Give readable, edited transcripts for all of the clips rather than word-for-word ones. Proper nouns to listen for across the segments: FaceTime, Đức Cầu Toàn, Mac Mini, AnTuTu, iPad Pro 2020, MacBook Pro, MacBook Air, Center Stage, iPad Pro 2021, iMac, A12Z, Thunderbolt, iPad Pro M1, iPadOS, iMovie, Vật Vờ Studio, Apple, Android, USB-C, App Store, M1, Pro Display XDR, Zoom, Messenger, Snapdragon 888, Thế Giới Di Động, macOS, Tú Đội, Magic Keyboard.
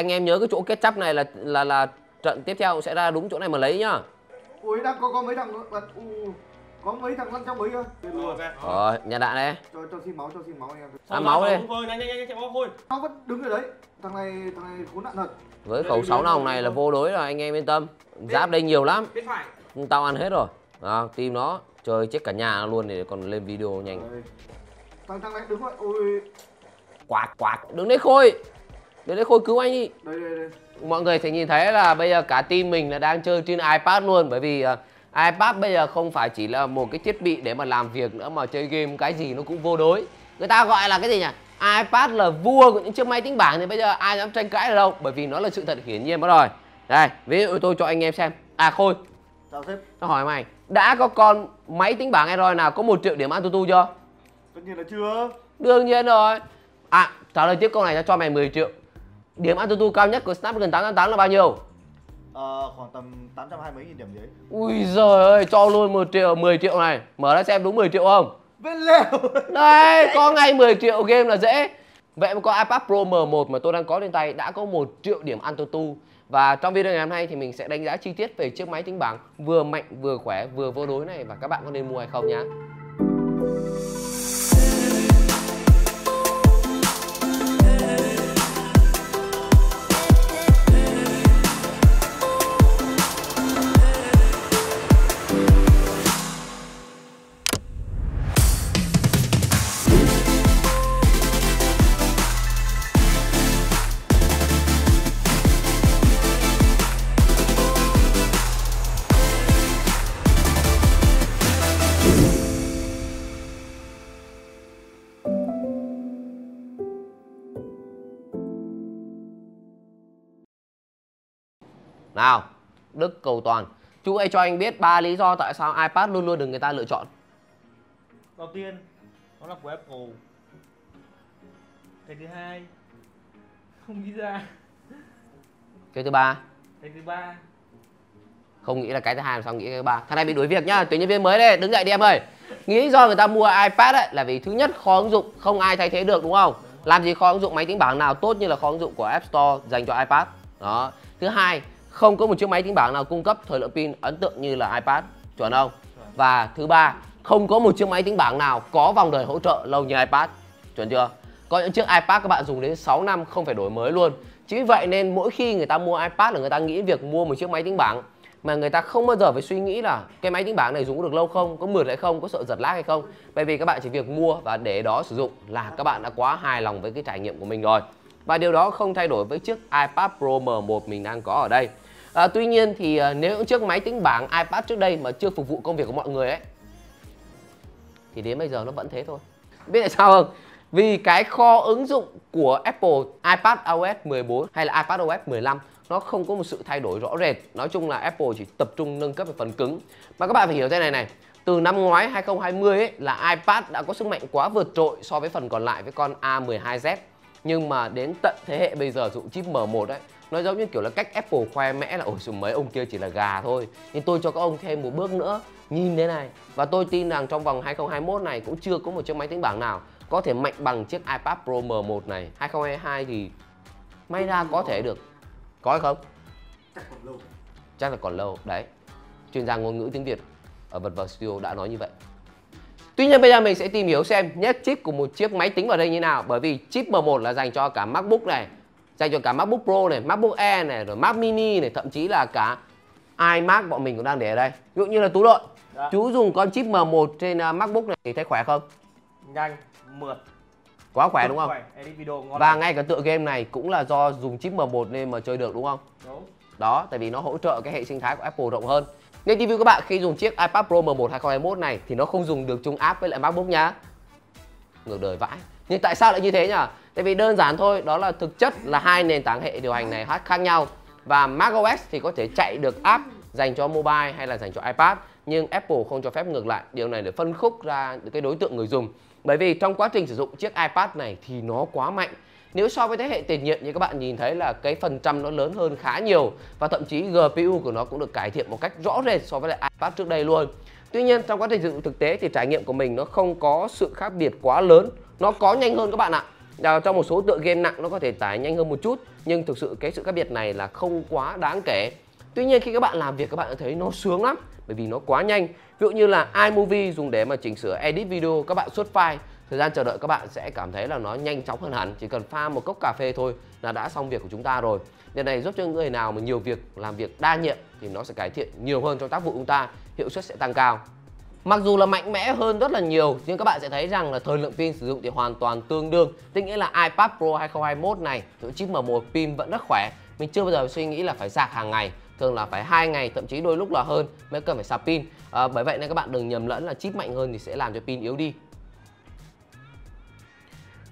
anh em nhớ cái chỗ kết chấp này là trận tiếp theo sẽ ra đúng chỗ này mà lấy nhá. Ui, đang có mấy thằng bật, có mấy thằng lăn trong mấy cơ. Nhà đạn đấy. Cho xin máu, anh em. À, máu đi. Nó vẫn đứng ở đấy. Thằng này khốn nạn thật. Với khẩu 6 nòng này là vô đối rồi, anh em yên tâm. Giáp đây nhiều lắm. Tao ăn hết rồi. À, team nó chơi chết cả nhà luôn để còn lên video nhanh. Thằng này đứng rồi. Ôi. Quạt. Đứng đấy Khôi. Đến đấy Khôi cứu anh đi. Đây. Mọi người sẽ nhìn thấy là bây giờ cả team mình là đang chơi trên iPad luôn. Bởi vì iPad bây giờ không phải chỉ là một cái thiết bị để mà làm việc nữa, mà chơi game cái gì nó cũng vô đối. Người ta gọi là cái gì nhỉ? iPad là vua của những chiếc máy tính bảng, thì bây giờ ai dám tranh cãi đâu. Bởi vì nó là sự thật hiển nhiên mất rồi. Đây, ví dụ tôi cho anh em xem. À Khôi, chào sếp. Tao hỏi mày, đã có con máy tính bảng Android nào có 1 triệu điểm AnTuTu chưa? Tất nhiên là chưa. Đương nhiên rồi. À, trả lời tiếp câu này cho mày 10 triệu. Điểm AnTuTu cao nhất của Snapdragon 888 là bao nhiêu? Khoảng tầm 820.000 điểm đấy. Ui giời ơi, cho luôn 10 triệu này. Mở ra xem đúng 10 triệu không? Bên lèo. Đây, có ngay 10 triệu game là dễ. Vậy mà có iPad Pro M1 mà tôi đang có trên tay đã có 1 triệu điểm AnTuTu. Và trong video ngày hôm nay thì mình sẽ đánh giá chi tiết về chiếc máy tính bảng vừa mạnh, vừa khỏe, vừa vô đối này, và các bạn có nên mua hay không nhá. Nào, Đức Cầu Toàn, chú hãy cho anh biết 3 lý do tại sao iPad luôn luôn được người ta lựa chọn. Đầu tiên, nó là của Apple. Cái thứ hai, không nghĩ ra. Cái thứ ba. Không nghĩ là cái thứ hai, sao nghĩ cái thứ ba. Thằng này bị đuổi việc nhá, tuyển nhân viên mới đây, đứng dậy đi em ơi. Nghĩ lý do người ta mua iPad ấy là vì thứ nhất khó ứng dụng, không ai thay thế được đúng không? Làm gì khó ứng dụng máy tính bảng nào tốt như là khó ứng dụng của App Store dành cho iPad. Đó. Thứ hai, không có một chiếc máy tính bảng nào cung cấp thời lượng pin ấn tượng như là iPad, chuẩn không? Và thứ ba, không có một chiếc máy tính bảng nào có vòng đời hỗ trợ lâu như iPad, chuẩn chưa? Có những chiếc iPad các bạn dùng đến 6 năm không phải đổi mới luôn. Chính vì vậy nên mỗi khi người ta mua iPad là người ta nghĩ việc mua một chiếc máy tính bảng mà người ta không bao giờ phải suy nghĩ là cái máy tính bảng này dùng có được lâu không, có mượt hay không, có sợ giật lag hay không. Bởi vì các bạn chỉ việc mua và để đó sử dụng là các bạn đã quá hài lòng với cái trải nghiệm của mình rồi. Và điều đó không thay đổi với chiếc iPad Pro M1 mình đang có ở đây. Tuy nhiên thì nếu những chiếc máy tính bảng iPad trước đây mà chưa phục vụ công việc của mọi người ấy, thì đến bây giờ nó vẫn thế thôi. Biết tại sao không? Vì cái kho ứng dụng của Apple iPadOS 14 hay là iPadOS 15 nó không có một sự thay đổi rõ rệt. Nói chung là Apple chỉ tập trung nâng cấp về phần cứng. Mà các bạn phải hiểu thế này này. Từ năm ngoái 2020 ấy, là iPad đã có sức mạnh quá vượt trội so với phần còn lại với con A12Z. Nhưng mà đến tận thế hệ bây giờ dụng chip M1 đấy, nó giống như kiểu là cách Apple khoe mẽ là ôi dù mấy ông kia chỉ là gà thôi, nhưng tôi cho các ông thêm một bước nữa, nhìn thế này. Và tôi tin rằng trong vòng 2021 này cũng chưa có một chiếc máy tính bảng nào có thể mạnh bằng chiếc iPad Pro M1 này. 2022 thì may ra có thể được. Có hay không? Chắc còn lâu. Chắc là còn lâu, đấy. Chuyên gia ngôn ngữ tiếng Việt ở Vật Vờ Studio đã nói như vậy. Tuy nhiên bây giờ mình sẽ tìm hiểu xem nhét chip của một chiếc máy tính vào đây như nào. Bởi vì chip M1 là dành cho cả MacBook này, dành cho cả MacBook Pro này, MacBook Air này, rồi Mac Mini này, thậm chí là cả iMac bọn mình cũng đang để ở đây. Ví dụ như là Tú Đội, chú dùng con chip M1 trên MacBook này thì thấy khỏe không? Nhanh, mượt. Quá khỏe đúng không? Và ngay cả tựa game này cũng là do dùng chip M1 nên mà chơi được đúng không? Đúng. Đó, tại vì nó hỗ trợ cái hệ sinh thái của Apple rộng hơn. Nên review các bạn khi dùng chiếc iPad Pro M1 2021 này thì nó không dùng được chung app với lại MacBook nhá. Ngược đời vãi. Nhưng tại sao lại như thế nhỉ? Tại vì đơn giản thôi, đó là thực chất là hai nền tảng hệ điều hành này khác nhau. Và macOS thì có thể chạy được app dành cho mobile hay là dành cho iPad, nhưng Apple không cho phép ngược lại. Điều này để phân khúc ra cái đối tượng người dùng. Bởi vì trong quá trình sử dụng chiếc iPad này thì nó quá mạnh. Nếu so với thế hệ tiền nhiệm thì các bạn nhìn thấy là cái phần trăm nó lớn hơn khá nhiều. Và thậm chí GPU của nó cũng được cải thiện một cách rõ rệt so với lại iPad trước đây luôn. Tuy nhiên trong quá trình sử dụng thực tế thì trải nghiệm của mình nó không có sự khác biệt quá lớn. Nó có nhanh hơn các bạn ạ. Trong một số tựa game nặng nó có thể tải nhanh hơn một chút, nhưng thực sự cái sự khác biệt này là không quá đáng kể. Tuy nhiên khi các bạn làm việc các bạn sẽ thấy nó sướng lắm, bởi vì nó quá nhanh. Ví dụ như là iMovie dùng để mà chỉnh sửa edit video, các bạn xuất file, thời gian chờ đợi các bạn sẽ cảm thấy là nó nhanh chóng hơn hẳn. Chỉ cần pha một cốc cà phê thôi là đã xong việc của chúng ta rồi. Điều này giúp cho người nào mà nhiều việc, làm việc đa nhiệm thì nó sẽ cải thiện nhiều hơn trong tác vụ chúng ta, hiệu suất sẽ tăng cao. Mặc dù là mạnh mẽ hơn rất là nhiều, nhưng các bạn sẽ thấy rằng là thời lượng pin sử dụng thì hoàn toàn tương đương. Tức nghĩa là iPad Pro 2021 này, chip M1 pin vẫn rất khỏe. Mình chưa bao giờ suy nghĩ là phải sạc hàng ngày, thường là phải 2 ngày, thậm chí đôi lúc là hơn mới cần phải sạc pin. Bởi vậy nên các bạn đừng nhầm lẫn là chip mạnh hơn thì sẽ làm cho pin yếu đi.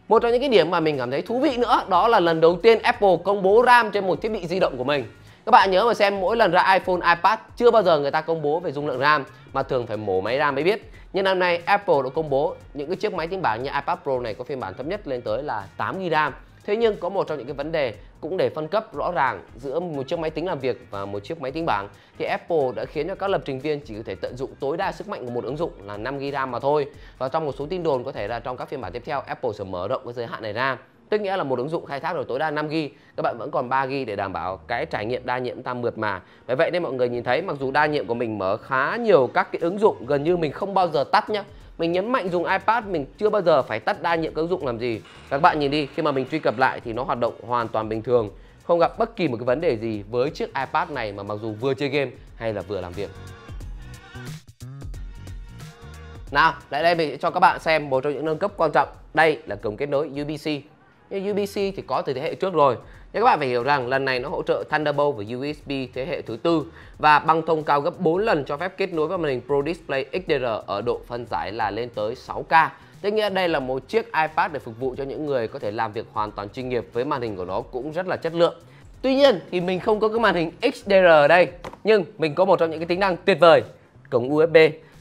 Một trong những cái điểm mà mình cảm thấy thú vị nữa, đó là lần đầu tiên Apple công bố RAM trên một thiết bị di động của mình. Các bạn nhớ mà xem, mỗi lần ra iPhone, iPad chưa bao giờ người ta công bố về dung lượng RAM, mà thường phải mổ máy RAM mới biết. Nhưng năm nay Apple đã công bố những cái chiếc máy tính bảng như iPad Pro này có phiên bản thấp nhất lên tới là 8GB RAM. Thế nhưng có một trong những cái vấn đề cũng để phân cấp rõ ràng giữa một chiếc máy tính làm việc và một chiếc máy tính bảng, thì Apple đã khiến cho các lập trình viên chỉ có thể tận dụng tối đa sức mạnh của một ứng dụng là 5GB RAM mà thôi. Và trong một số tin đồn có thể là trong các phiên bản tiếp theo Apple sẽ mở rộng cái giới hạn này ra. Tức nghĩa là một ứng dụng khai thác được tối đa 5GB, các bạn vẫn còn 3GB để đảm bảo cái trải nghiệm đa nhiệm ta mượt mà. Bởi vậy nên mọi người nhìn thấy mặc dù đa nhiệm của mình mở khá nhiều các cái ứng dụng, gần như mình không bao giờ tắt nhá. Mình nhấn mạnh dùng iPad mình chưa bao giờ phải tắt đa nhiệm các ứng dụng làm gì. Các bạn nhìn đi, khi mà mình truy cập lại thì nó hoạt động hoàn toàn bình thường, không gặp bất kỳ một cái vấn đề gì với chiếc iPad này mà mặc dù vừa chơi game hay là vừa làm việc. Nào, lại đây mình sẽ cho các bạn xem một trong những nâng cấp quan trọng. Đây là cổng kết nối USB-C. Nhưng USB-C thì có từ thế hệ trước rồi. Nhưng các bạn phải hiểu rằng lần này nó hỗ trợ Thunderbolt và USB thế hệ thứ 4 và băng thông cao gấp 4 lần, cho phép kết nối vào màn hình Pro Display XDR ở độ phân giải là lên tới 6K. Tức nghĩa đây là một chiếc iPad để phục vụ cho những người có thể làm việc hoàn toàn chuyên nghiệp, với màn hình của nó cũng rất là chất lượng. Tuy nhiên thì mình không có cái màn hình XDR ở đây, nhưng mình có một trong những cái tính năng tuyệt vời, cổng USB.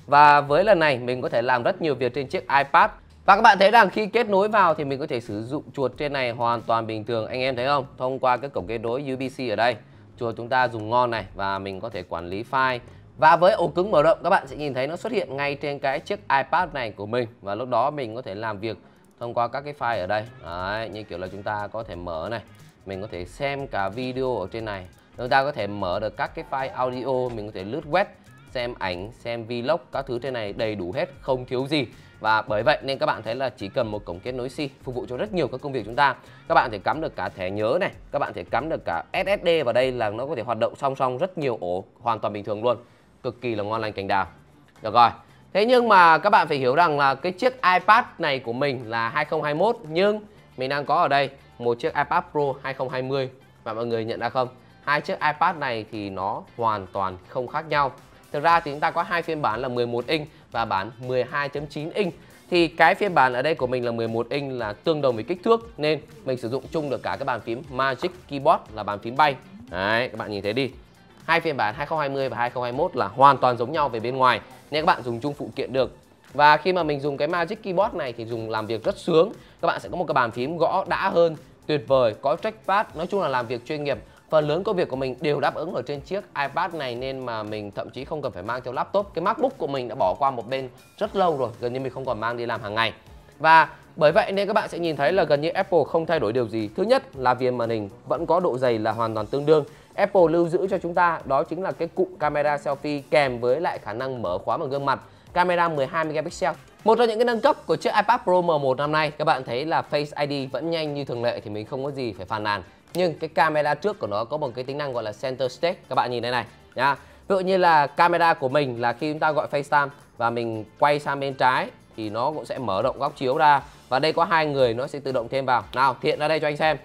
Và với lần này mình có thể làm rất nhiều việc trên chiếc iPad. Và các bạn thấy rằng khi kết nối vào thì mình có thể sử dụng chuột trên này hoàn toàn bình thường. Anh em thấy không? Thông qua cái cổng kết nối USB-C ở đây, chuột chúng ta dùng ngon này và mình có thể quản lý file. Và với ổ cứng mở rộng các bạn sẽ nhìn thấy nó xuất hiện ngay trên cái chiếc iPad này của mình. Và lúc đó mình có thể làm việc thông qua các cái file ở đây. Đấy, như kiểu là chúng ta có thể mở này, mình có thể xem cả video ở trên này. Chúng ta có thể mở được các cái file audio, mình có thể lướt web, xem ảnh, xem vlog, các thứ trên này đầy đủ hết, không thiếu gì. Và bởi vậy nên các bạn thấy là chỉ cần một cổng kết nối C phục vụ cho rất nhiều các công việc chúng ta. Các bạn thể cắm được cả thẻ nhớ này, các bạn thể cắm được cả SSD vào đây, là nó có thể hoạt động song song rất nhiều ổ hoàn toàn bình thường luôn. Cực kỳ là ngon lành cành đào. Được rồi. Thế nhưng mà các bạn phải hiểu rằng là cái chiếc iPad này của mình là 2021, nhưng mình đang có ở đây một chiếc iPad Pro 2020. Và mọi người nhận ra không? Hai chiếc iPad này thì nó hoàn toàn không khác nhau. Thực ra thì chúng ta có hai phiên bản là 11 inch và bản 12.9 inch. Thì cái phiên bản ở đây của mình là 11 inch là tương đồng với kích thước, nên mình sử dụng chung được cả cái bàn phím Magic Keyboard là bàn phím bay. Đấy, các bạn nhìn thấy đi. Hai phiên bản 2020 và 2021 là hoàn toàn giống nhau về bên ngoài, nên các bạn dùng chung phụ kiện được. Và khi mà mình dùng cái Magic Keyboard này thì dùng làm việc rất sướng. Các bạn sẽ có một cái bàn phím gõ đã hơn, tuyệt vời, có trackpad, nói chung là làm việc chuyên nghiệp. Phần lớn công việc của mình đều đáp ứng ở trên chiếc iPad này, nên mà mình thậm chí không cần phải mang theo laptop. Cái MacBook của mình đã bỏ qua một bên rất lâu rồi, gần như mình không còn mang đi làm hàng ngày. Và bởi vậy nên các bạn sẽ nhìn thấy là gần như Apple không thay đổi điều gì. Thứ nhất là viền màn hình vẫn có độ dày là hoàn toàn tương đương. Apple lưu giữ cho chúng ta đó chính là cái cụm camera selfie kèm với lại khả năng mở khóa bằng gương mặt, camera 12 megapixel. Một trong những cái nâng cấp của chiếc iPad Pro M1 năm nay, các bạn thấy là Face ID vẫn nhanh như thường lệ thì mình không có gì phải phàn nàn. Nhưng cái camera trước của nó có một cái tính năng gọi là Center Stage. Các bạn nhìn đây này nha. Ví dụ như là camera của mình là khi chúng ta gọi FaceTime và mình quay sang bên trái thì nó cũng sẽ mở rộng góc chiếu ra. Và đây có hai người nó sẽ tự động thêm vào. Nào, Thiện ra đây cho anh xem.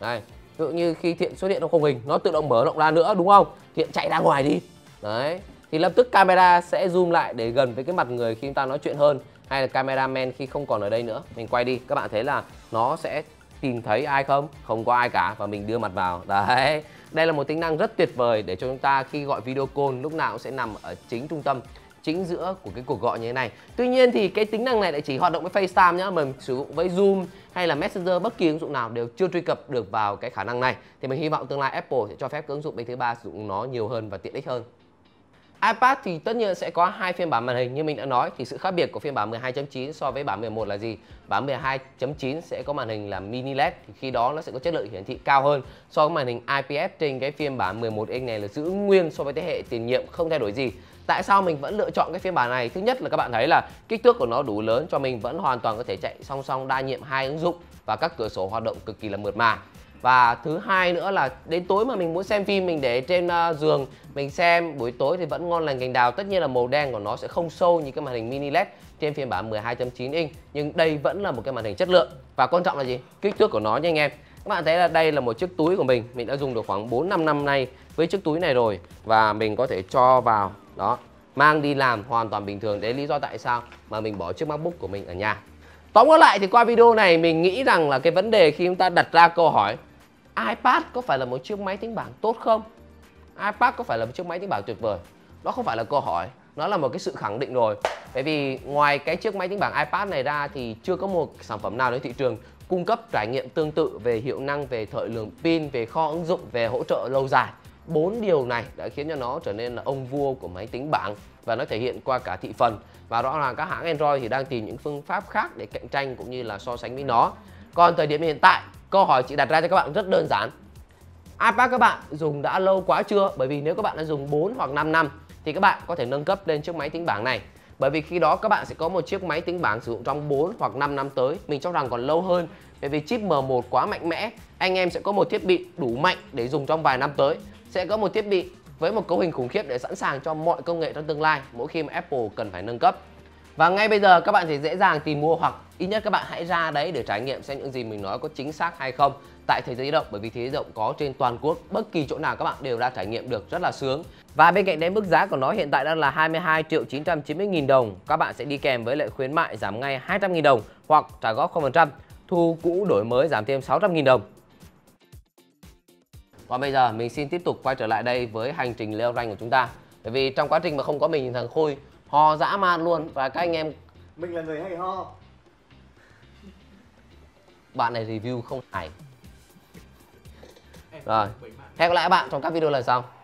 Đây, ví dụ như khi Thiện xuất hiện trong khung hình nó tự động mở rộng ra nữa, đúng không? Thiện chạy ra ngoài đi. Đấy, thì lập tức camera sẽ zoom lại để gần với cái mặt người khi chúng ta nói chuyện hơn. Hay là cameraman khi không còn ở đây nữa, mình quay đi, các bạn thấy là nó sẽ tìm thấy ai không? Không có ai cả và mình đưa mặt vào. Đấy, đây là một tính năng rất tuyệt vời để cho chúng ta khi gọi video call lúc nào cũng sẽ nằm ở chính trung tâm, chính giữa của cái cuộc gọi như thế này. Tuy nhiên thì cái tính năng này lại chỉ hoạt động với FaceTime nhá, mà mình sử dụng với Zoom hay là Messenger, bất kỳ ứng dụng nào đều chưa truy cập được vào cái khả năng này. Thì mình hy vọng tương lai Apple sẽ cho phép các ứng dụng bên thứ ba sử dụng nó nhiều hơn và tiện ích hơn. iPad thì tất nhiên sẽ có hai phiên bản màn hình như mình đã nói, thì sự khác biệt của phiên bản 12.9 so với bản 11 là gì? Bản 12.9 sẽ có màn hình là mini LED, thì khi đó nó sẽ có chất lượng hiển thị cao hơn so với màn hình IPS trên cái phiên bản 11inch này, là giữ nguyên so với thế hệ tiền nhiệm, không thay đổi gì. Tại sao mình vẫn lựa chọn cái phiên bản này? Thứ nhất là các bạn thấy là kích thước của nó đủ lớn cho mình vẫn hoàn toàn có thể chạy song song đa nhiệm hai ứng dụng và các cửa sổ hoạt động cực kỳ là mượt mà. Và thứ hai nữa là đến tối mà mình muốn xem phim, mình để trên giường mình xem buổi tối thì vẫn ngon lành cành đào. Tất nhiên là màu đen của nó sẽ không sâu như cái màn hình mini LED trên phiên bản 12.9 inch, nhưng đây vẫn là một cái màn hình chất lượng. Và quan trọng là gì? Kích thước của nó nha anh em. Các bạn thấy là đây là một chiếc túi của mình đã dùng được khoảng 4-5 năm nay với chiếc túi này rồi, và mình có thể cho vào đó, mang đi làm hoàn toàn bình thường. Đấy lý do tại sao mà mình bỏ chiếc MacBook của mình ở nhà. Tóm gọn lại thì qua video này mình nghĩ rằng là cái vấn đề khi chúng ta đặt ra câu hỏi iPad có phải là một chiếc máy tính bảng tốt không? iPad có phải là một chiếc máy tính bảng tuyệt vời? Đó không phải là câu hỏi, nó là một cái sự khẳng định rồi. Bởi vì ngoài cái chiếc máy tính bảng iPad này ra thì chưa có một sản phẩm nào đến thị trường cung cấp trải nghiệm tương tự về hiệu năng, về thời lượng pin, về kho ứng dụng, về hỗ trợ lâu dài. 4 điều này đã khiến cho nó trở nên là ông vua của máy tính bảng, và nó thể hiện qua cả thị phần. Và rõ ràng các hãng Android thì đang tìm những phương pháp khác để cạnh tranh cũng như là so sánh với nó. Còn thời điểm hiện tại, câu hỏi chị đặt ra cho các bạn rất đơn giản. iPad các bạn dùng đã lâu quá chưa? Bởi vì nếu các bạn đã dùng 4 hoặc 5 năm thì các bạn có thể nâng cấp lên chiếc máy tính bảng này. Bởi vì khi đó các bạn sẽ có một chiếc máy tính bảng sử dụng trong 4 hoặc 5 năm tới. Mình cho rằng còn lâu hơn. Bởi vì chip M1 quá mạnh mẽ, anh em sẽ có một thiết bị đủ mạnh để dùng trong vài năm tới. Sẽ có một thiết bị với một cấu hình khủng khiếp để sẵn sàng cho mọi công nghệ trong tương lai mỗi khi mà Apple cần phải nâng cấp. Và ngay bây giờ các bạn sẽ dễ dàng tìm mua, hoặc ít nhất các bạn hãy ra đấy để trải nghiệm xem những gì mình nói có chính xác hay không tại Thế Giới Di Động. Bởi vì Thế Giới Di Động có trên toàn quốc, bất kỳ chỗ nào các bạn đều ra trải nghiệm được, rất là sướng. Và bên cạnh đấy, mức giá của nó hiện tại đang là 22.990.000 đồng. Các bạn sẽ đi kèm với lệ khuyến mại giảm ngay 200.000 đồng hoặc trả góp 0%, thu cũ đổi mới giảm thêm 600.000 đồng. Còn bây giờ mình xin tiếp tục quay trở lại đây với hành trình leo rank của chúng ta. Bởi vì trong quá trình mà không có mình, thằng Khôi ho dã man luôn. Và các anh em, mình là người hay ho. Bạn này review không hay. Rồi, hẹn gặp lại các bạn trong các video lần sau.